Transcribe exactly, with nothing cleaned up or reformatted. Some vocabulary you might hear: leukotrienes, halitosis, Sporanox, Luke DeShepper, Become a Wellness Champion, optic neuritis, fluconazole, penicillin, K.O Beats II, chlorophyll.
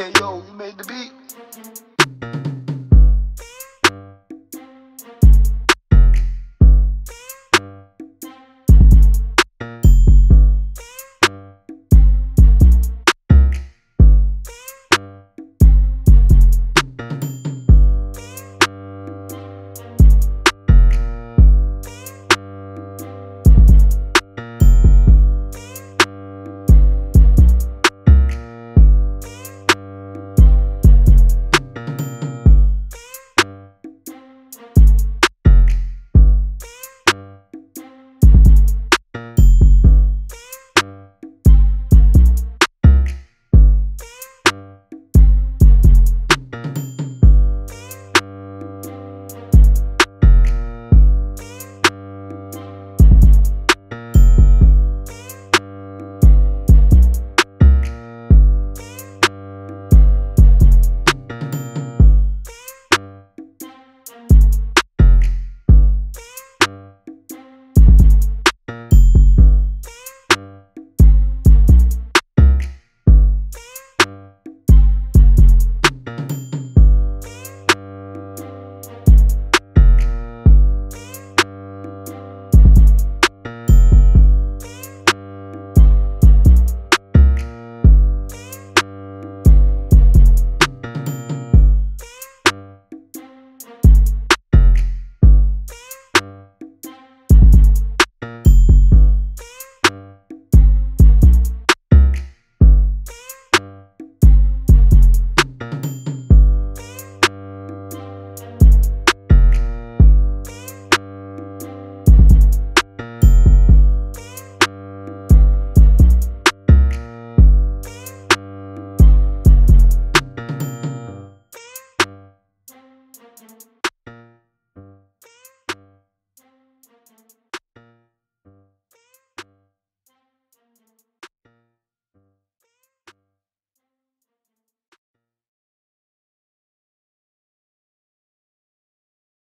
K O, you made the beat.